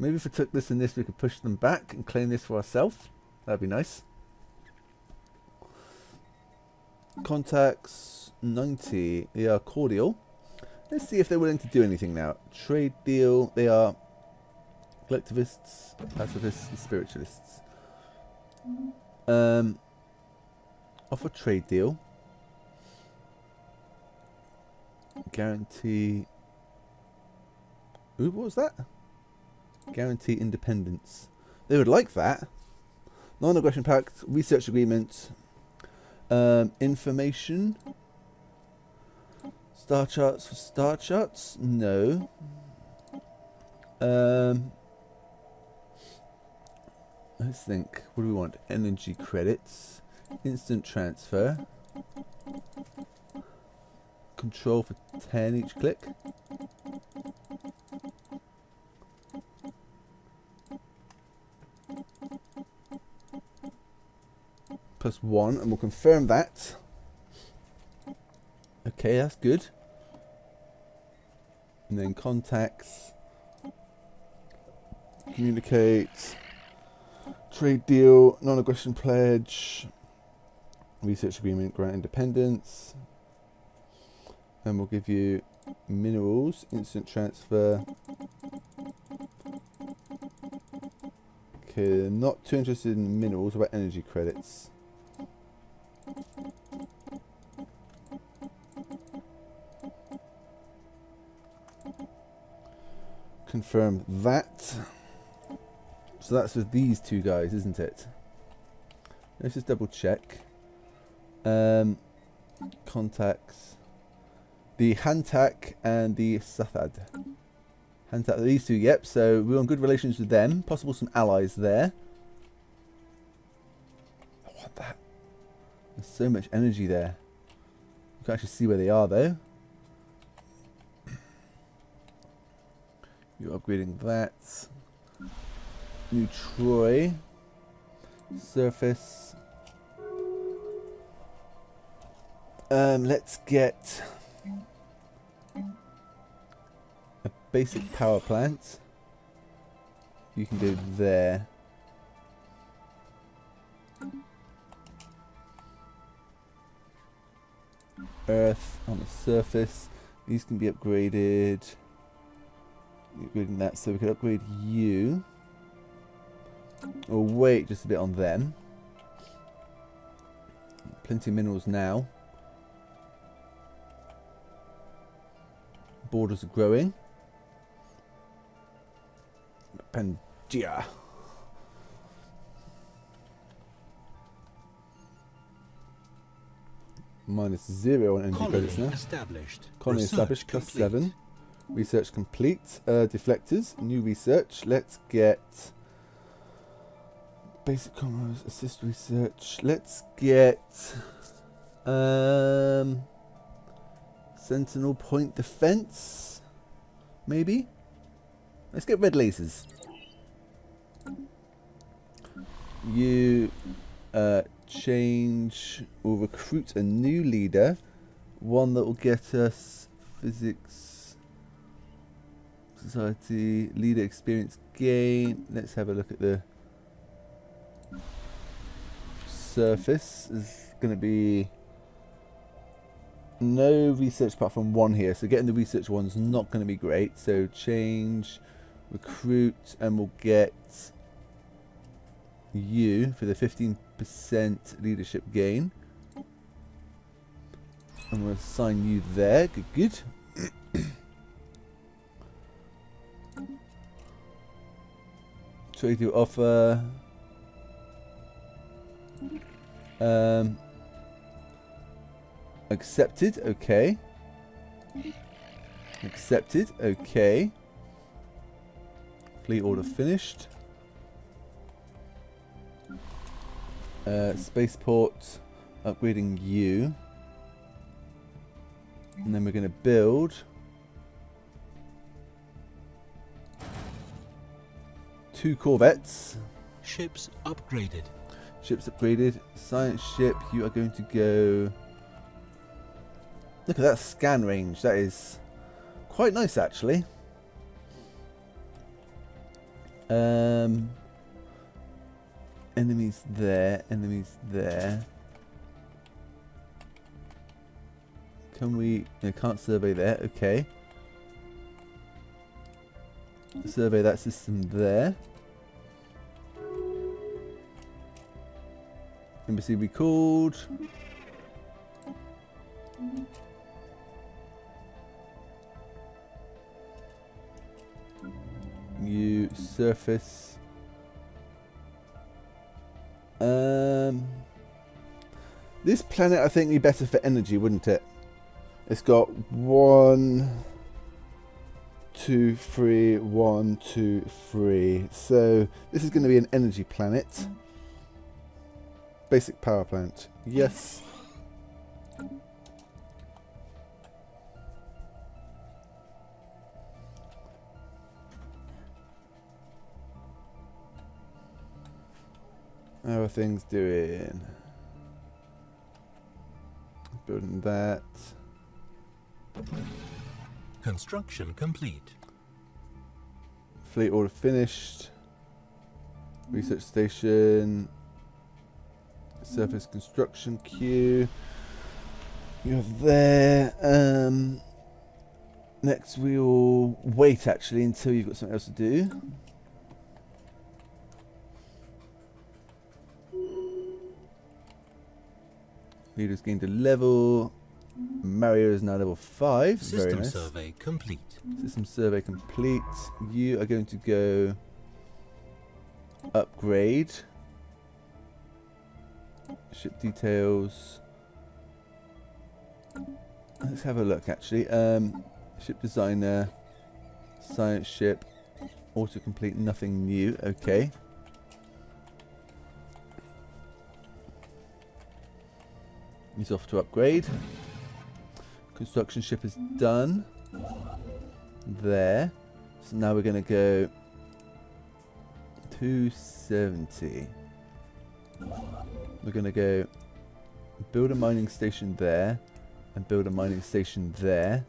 Maybe if we took this and this, we could push them back and claim this for ourselves. That'd be nice. Contacts 90. They are cordial. Let's see if they're willing to do anything now. Trade deal. They are collectivists, pacifists, and spiritualists. Offer trade deal. Guarantee. Ooh, what was that? Guarantee independence. They would like that. Non-aggression pact, research agreement, information, star charts for star charts. No. Let's think. What do we want? Energy credits, instant transfer, control for 10 each click. Plus 1, and we'll confirm that. Okay, that's good. And then contacts, communicate, trade deal, non-aggression pledge, research agreement, grant independence, and we'll give you minerals, instant transfer. Okay, not too interested in minerals, about energy credits. Confirm that. So that's with these two guys, isn't it? Let's just double check. Contacts. The Hantak and the Sathad. Hantak, these two, yep. So we're on good relations with them. Possible some allies there. I want that. There's so much energy there. You can actually see where they are, though. You're upgrading that. New Troy. Surface. Let's get a basic power plant. You can go there. Earth on the surface. These can be upgraded. Upgrading that, so we could upgrade you. Or wait just a bit on them. Plenty of minerals now. Borders are growing. Pandia. -0 on energy credits now. Established. Colony established, plus 7. Research complete. Deflectors, new research. Let's get basic commerce, assist research. Let's get sentinel point defense, maybe. Let's get red lasers. You change or recruit a new leader, one that will get us physics, society, leader experience gain. Let's have a look at the surface. There's going to be no research apart from one here, so getting the research one's not going to be great. So change, recruit, and we'll get you for the 15% leadership gain. And we'll assign you there. Good, good. Trade deal offer. Accepted, okay. Accepted, okay. Fleet order finished. Spaceport, upgrading you. And then we're going to build Two corvettes. Ships upgraded. Ships upgraded. Science ship, you are going to go... Look at that scan range. That is quite nice, actually. Enemies there. Enemies there. Can we... No, can't survey there. Okay. Survey that system there. Embassy recalled. You surface. This planet I think would be better for energy, wouldn't it? It's got 1, 2, 3, 1, 2, 3. So this is going to be an energy planet. Basic power plant. Yes. How are things doing? Building that. Construction complete. Fleet order finished. Research station. Surface construction queue. You're there. Next we'll wait actually until you've got something else to do. Leader's gained a level. Mario is now level 5. System Very nice. Survey complete. System survey complete. You are going to go upgrade. Ship details. Let's have a look actually. Ship designer, science ship, autocomplete, nothing new. Okay. He's off to upgrade. Construction ship is done. There. So now we're going to go 270. We're going to go build a mining station there and build a mining station there.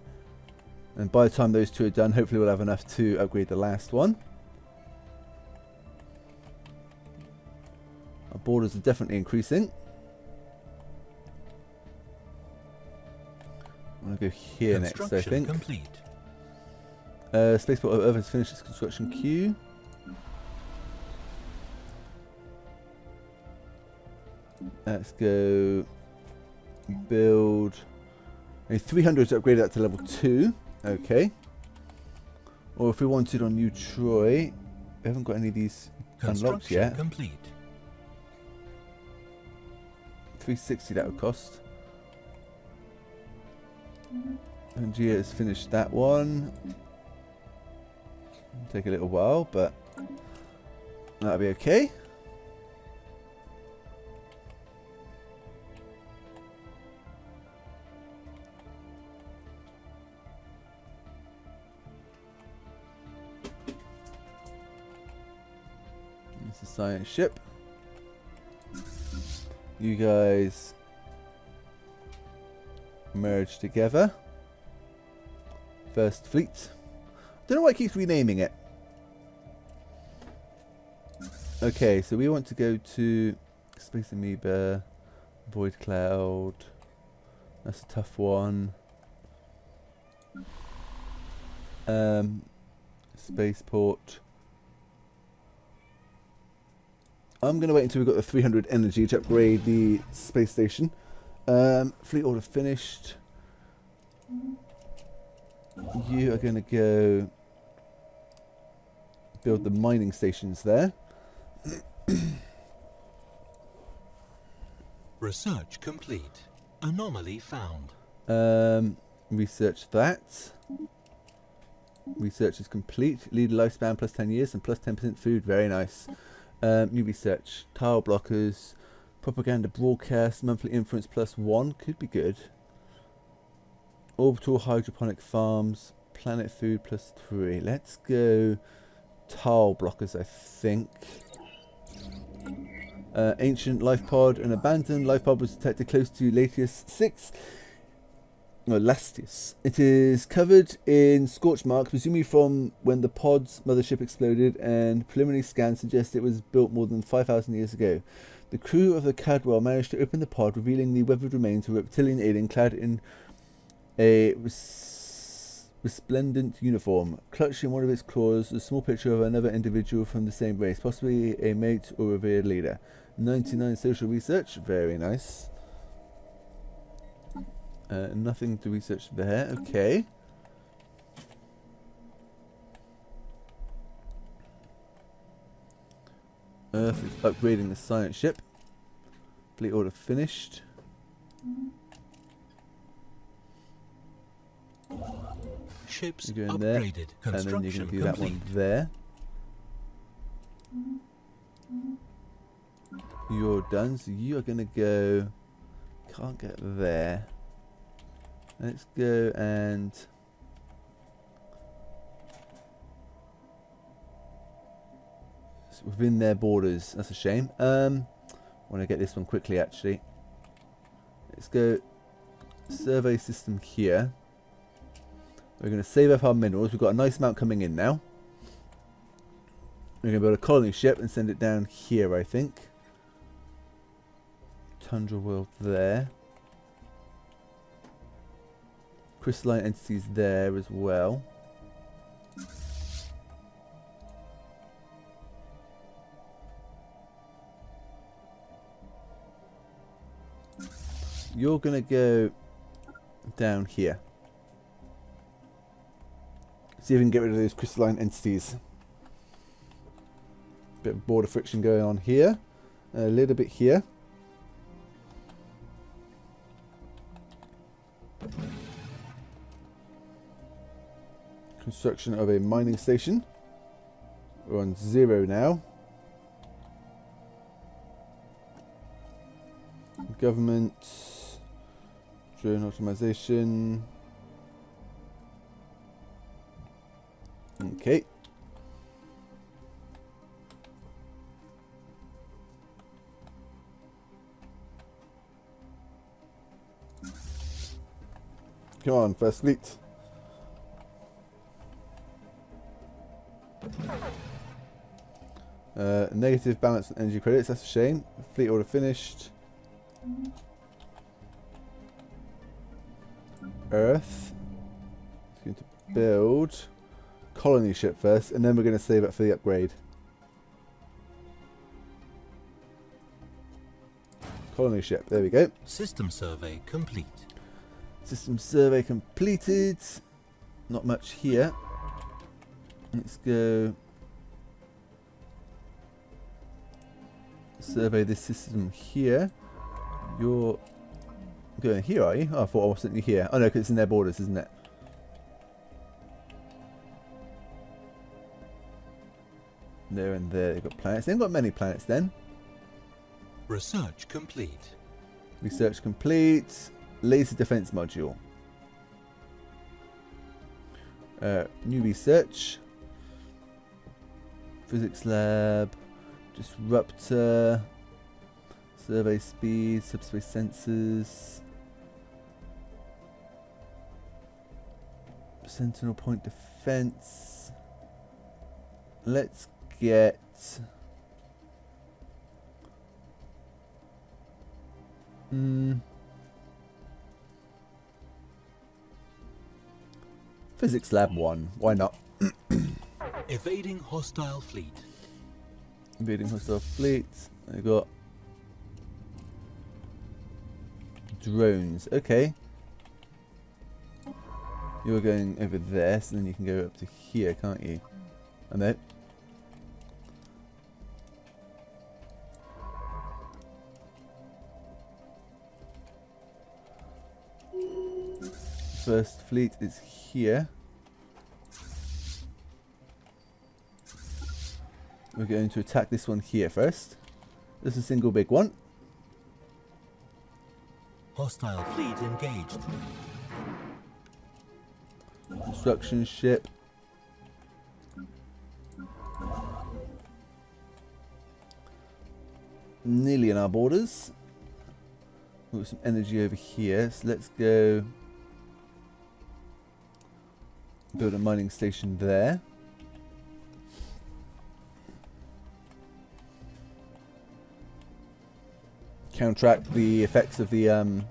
And by the time those two are done, hopefully we'll have enough to upgrade the last one. Our borders are definitely increasing. I'm going to go here next, I think. Complete. Spaceport of Earth has finished its construction queue. Let's go build a 300 to upgrade that to level 2. Okay. Or if we wanted on New Troy, we haven't got any of these unlocked yet. Complete. 360 that would cost. Pandia has finished that one. It'll take a little while, but that'll be okay. It's a science ship. You guys merge together. First fleet. Don't know why it keeps renaming it. Okay, so we want to go to Space Amoeba, Void Cloud. That's a tough one. Spaceport. I'm going to wait until we've got the 300 energy to upgrade the space station. Fleet order finished. You are going to go build the mining stations there. Research complete. Anomaly found. Research that. Research is complete. Lead lifespan plus 10 years and plus 10% food. Very nice. New research. Tile blockers. Propaganda broadcast, monthly influence plus 1 could be good. Orbital hydroponic farms, planet food plus 3. Let's go tile blockers, I think. Ancient life pod, an abandoned life pod was detected close to Latius VI. No, Latius. It is covered in scorch marks, presumably from when the pod's mothership exploded, and preliminary scans suggest it was built more than 5,000 years ago. The crew of the Cadwell managed to open the pod, revealing the weathered remains of a reptilian alien clad in a resplendent uniform. Clutched in one of its claws, a small picture of another individual from the same race, possibly a mate or revered leader. 99 social research, very nice. Nothing to research there, okay. Earth is upgrading the science ship. Fleet order finished. Ships upgraded. There, and then you can do complete. That one there. You're done, so you are gonna go. Can't get there. Let's go and. Within their borders. That's a shame. I want to get this one quickly, actually. Let's go survey system here. We're going to save up our minerals. We've got a nice amount coming in now. We're going to build a colony ship and send it down here, I think. Tundra world there. Crystalline entities there as well. You're going to go down here. See if we can get rid of those crystalline entities. Bit of border friction going on here. A little bit here. Construction of a mining station. We're on 0 now. Government, drone optimization. Okay. Come on, first fleet. Negative balance and energy credits, that's a shame. Fleet order finished. Earth. It's going to build colony ship first, and then we're going to save up for the upgrade. Colony ship, there we go. System survey complete. System survey completed. Not much here. Let's go survey this system here. You're going here, are you? Oh, I thought I wasn't here. Oh no, because it's in their borders, isn't it? There and there, they've got planets. They haven't got many planets then. Research complete. Research complete. Laser defense module. New research. Physics lab. Disruptor. Survey speed. Subspace sensors. Sentinel point defense. Let's get physics lab 1, why not? Evading hostile fleet. Evading hostile fleet. I got drones. Okay. You're going over there, so then you can go up to here, can't you? I know. First fleet is here. We're going to attack this one here first. This is a single big one. Hostile fleet engaged. Construction ship. nearly in our borders. We've got some energy over here, so let's go build a mining station there. Counteract the effects of the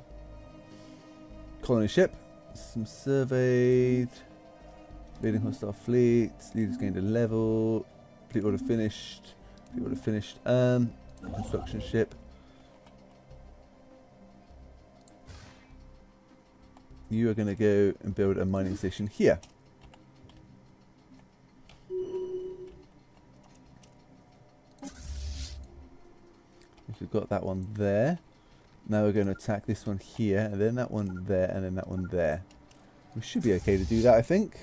colony ship. Some surveyed. Leading hostile fleets. Leaders gained a level. Fleet order finished. Fleet order finished. Construction ship. You are going to go and build a mining station here. We've got that one there. Now we're going to attack this one here, and then that one there, and then that one there. We should be okay to do that, I think.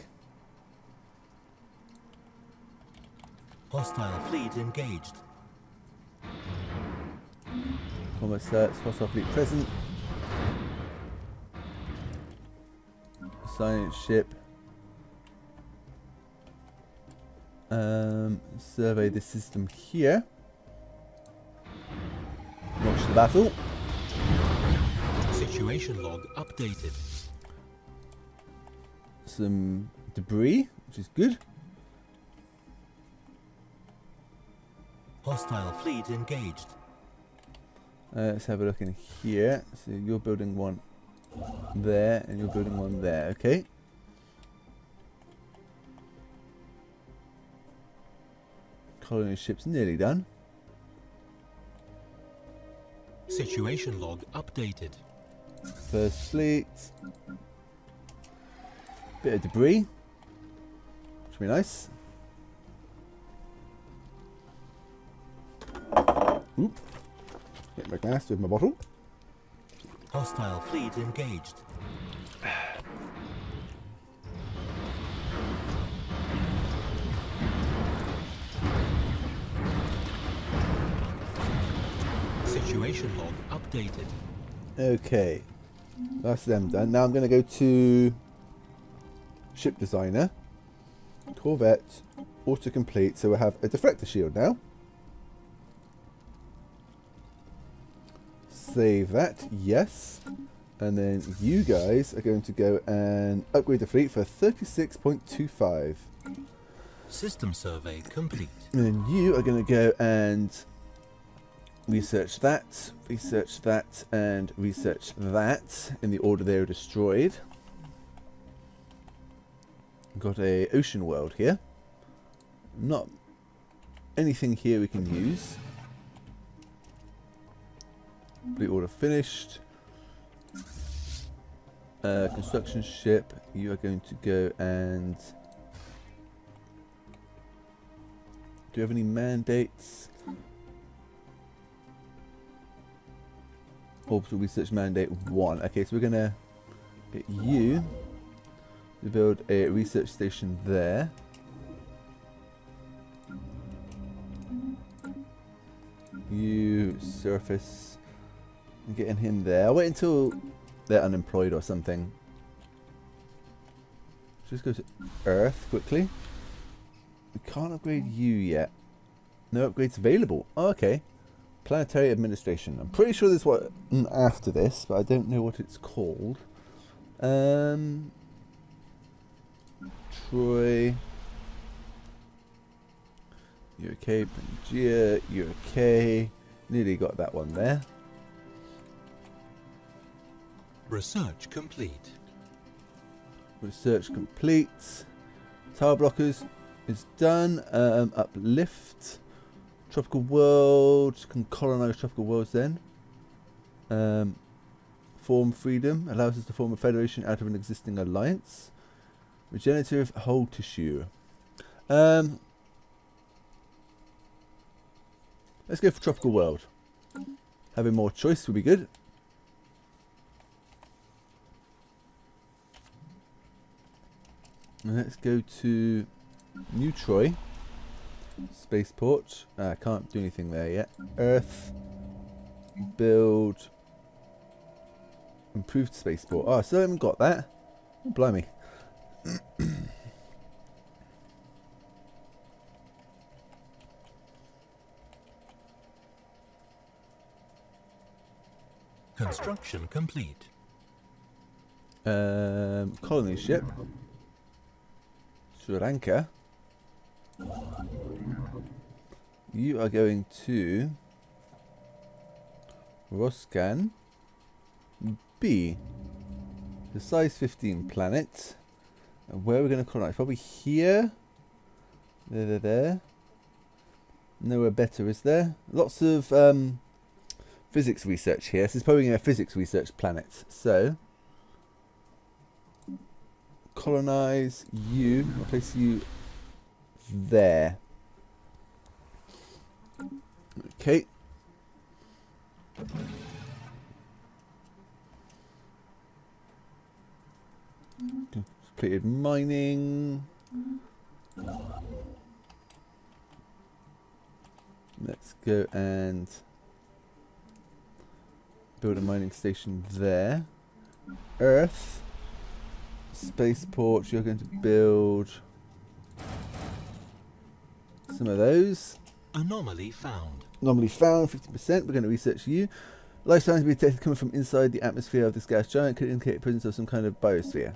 Hostile fleet engaged. Commerce search, hostile fleet present. Science ship. Survey the system here. Watch the battle. Situation log updated. Some debris, which is good. Hostile fleet engaged. Let's have a look in here. So you're building one there, and you're building one there. Okay. Colony ship's nearly done. Situation log updated. First fleet. Bit of debris. Should be nice. Oop. Get my glass with my bottle. Hostile fleet engaged. Situation log updated. Okay, that's them done. Now I'm going to go to ship designer, Corvette, autocomplete. So we have a deflector shield now. Save that, yes. And then you guys are going to go and upgrade the fleet for 36.25. System survey complete. And then you are going to go and research that, and research that in the order they were destroyed. Got a ocean world here. Not anything here we can use. Blue order finished. Construction ship. You are going to go and... Do you have any mandates? Orbital research mandate 1. Okay, so we're going to get you to build a research station there. You surface and getting him there. I'll wait until they're unemployed or something. Just go to Earth quickly. We can't upgrade you yet. No upgrades available. Oh, okay. Planetary administration. I'm pretty sure there's what after this, but I don't know what it's called. Troy. You're okay. Pandia. You're okay. Nearly got that one there. Research complete. Research complete. Tower blockers is done. Uplift. Tropical world, can colonize tropical worlds then. Form freedom, allows us to form a federation out of an existing alliance. Regenerative whole tissue. Let's go for tropical world. Having more choice would be good. Let's go to New Troy. Spaceport. I can't do anything there yet. Earth. Build. Improved spaceport. Oh, I still haven't got that. Oh, blimey. Construction complete. Colony ship to Ranka. You are going to Roscan B, the size 15 planet. And where are we going to colonize? Probably here. There. Nowhere better, is there? Lots of physics research here. This is probably a physics research planet. So, colonize you. I'll place you there. Okay. Completed mining. Let's go and build a mining station there. Earth. Spaceport. You're going to build some of those. Anomaly found. Anomaly found. 50%. We're going to research you. Life signs to be detected coming from inside the atmosphere of this gas giant could indicate the presence of some kind of biosphere.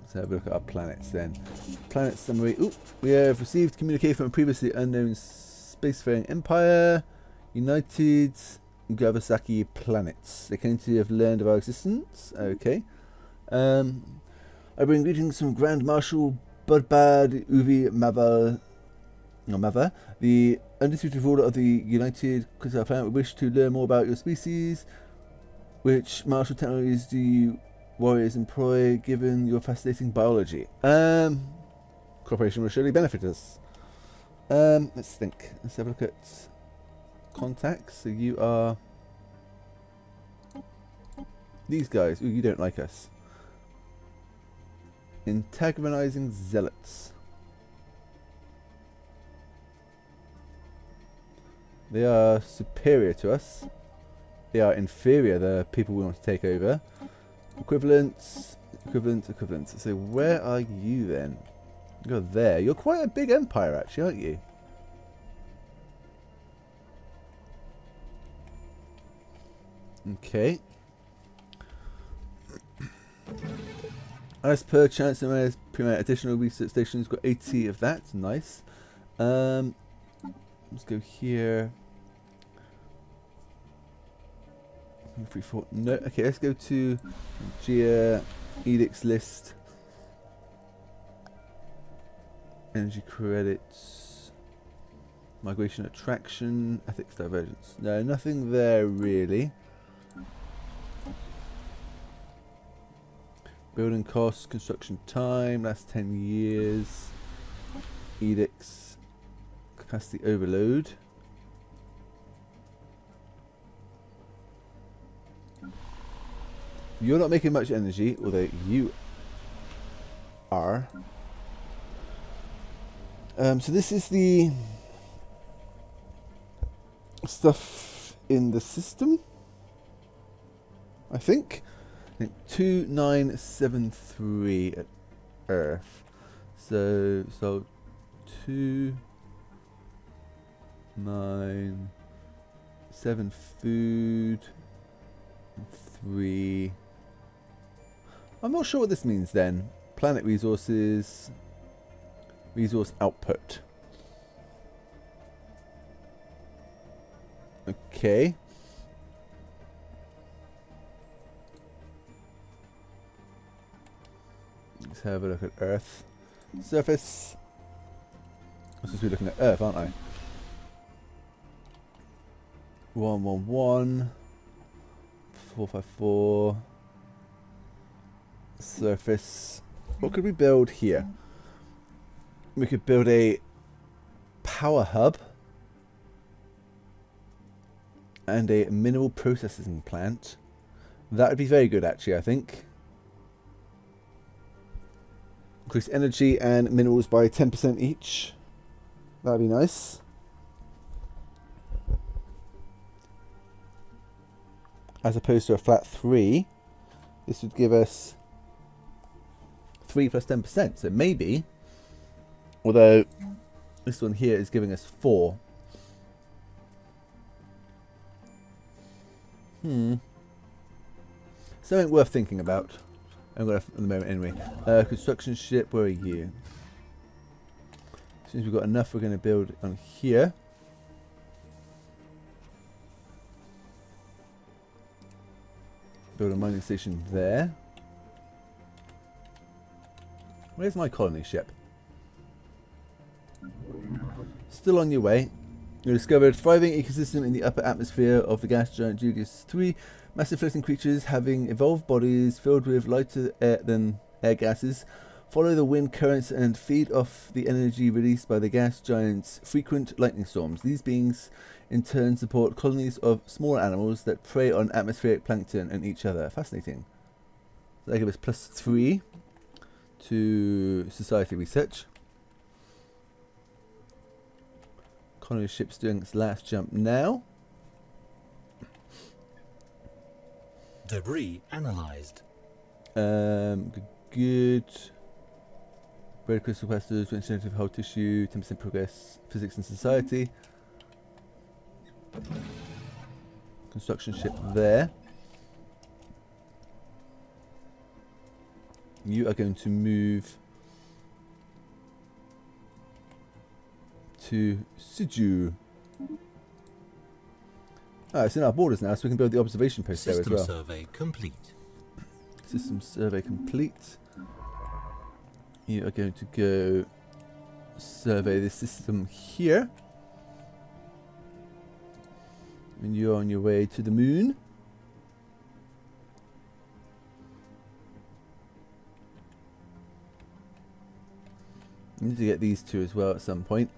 Let's have a look at our planets then. Planet summary. Ooh, we have received communication from a previously unknown spacefaring empire, United Cravasaki Planets. They claim to have learned of our existence. Okay. I bring greetings from Grand Marshal Budbad Uvi Mava, the undisputed ruler of the United Cravasaki Planet. We wish to learn more about your species. Which martial technologies do you warriors employ, given your fascinating biology? Cooperation will surely benefit us. Let's think. Let's have a look at contacts. So you are these guys. Ooh, you don't like us. Antagonizing zealots. They are superior to us. They are inferior, the people we want to take over. Equivalents, equivalents. So where are you then? You're there. You're quite a big empire actually, aren't you? Okay. As per chance, and additional research stations, got 80 of that. Nice. Let's go here. 3, 4. No. Okay, let's go to Gia Edicts list. Energy credits. Migration attraction. Ethics divergence. No, nothing there really. Building costs, construction time, last 10 years, edicts, capacity overload. You're not making much energy, although you are. So this is the stuff in the system, I think. 2973 at Earth. So 297 food and 3. I'm not sure what this means then. Planet resources, resource output. Okay. Let's have a look at Earth. Surface. I'm supposed to be looking at Earth, aren't I? 111. 454. Surface. What could we build here? We could build a power hub and a mineral processing plant. That would be very good actually, I think. Increase energy and minerals by 10% each. That'd be nice. As opposed to a flat 3, this would give us 3 plus 10%, so maybe. Although this one here is giving us 4. Something worth thinking about. I'm going to, at the moment anyway. Construction ship, where are you? Since we've got enough, we're going to build on here. Build a mining station there. Where's my colony ship? Still on your way. You discovered a thriving ecosystem in the upper atmosphere of the gas giant Julius III. Massive floating creatures having evolved bodies filled with lighter air than air gases follow the wind currents and feed off the energy released by the gas giant's frequent lightning storms. These beings in turn support colonies of smaller animals that prey on atmospheric plankton and each other. Fascinating. So that gives us +3 to society research. Colony ship's doing its last jump now. Debris analyzed. Good. Red crystal clusters, regenerative whole tissue, 10% progress, physics and society. Construction ship there. You are going to move to Siju. Ah, it's in our borders now, so we can build the observation post there as well. System survey complete. System survey complete. You are going to go survey this system here. And you're on your way to the moon. You need to get these two as well at some point.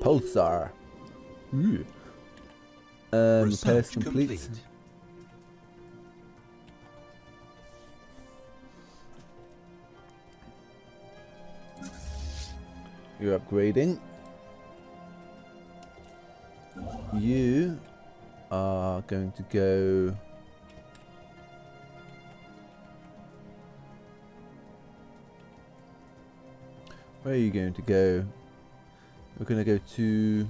Pulsar. Ooh. Repairs complete. You're upgrading. You are going to go where are you going to go? We're going to go to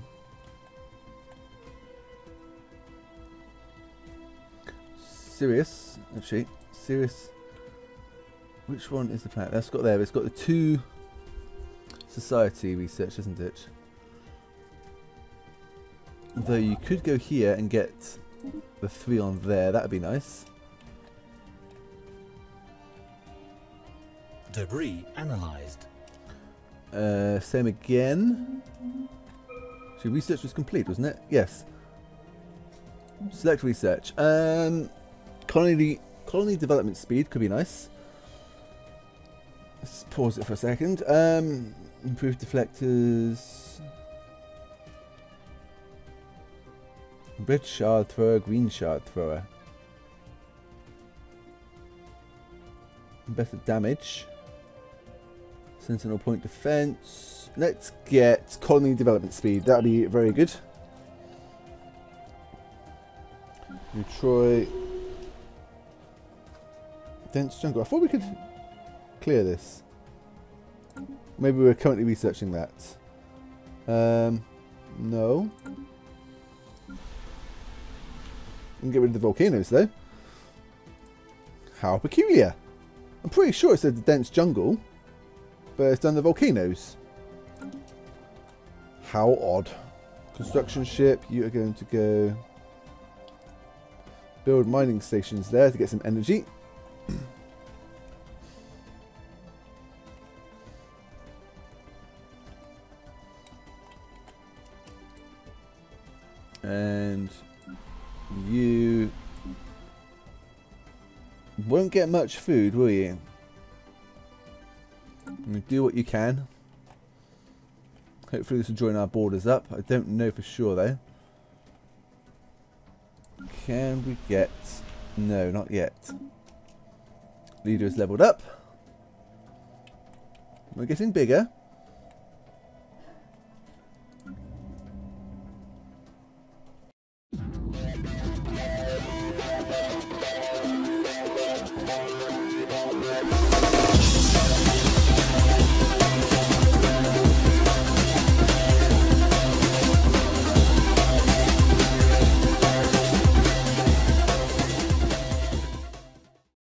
Sirius, actually. Sirius. Which one is the planet? That's got there. It's got the 2 society research, isn't it? Though you could go here and get the 3 on there. That would be nice. Debris analyzed. Same again. So research was complete, wasn't it? Yes. Select research. Colony development speed could be nice. Let's pause it for a second. Improved deflectors. Red shard thrower, green shard thrower. Better damage. Sentinel point defense. Let's get colony development speed. That'll be very good. New Troy. Dense jungle. I thought we could clear this. Maybe we're currently researching that. No. We can get rid of the volcanoes though. How peculiar. I'm pretty sure it said the dense jungle. But it's done the volcanoes. How odd. Construction ship, you are going to go build mining stations there to get some energy. And you won't get much food, will you? Do what you can. Hopefully this will join our borders up. I don't know for sure though. Can we get... No, not yet. Leader is leveled up. We're getting bigger.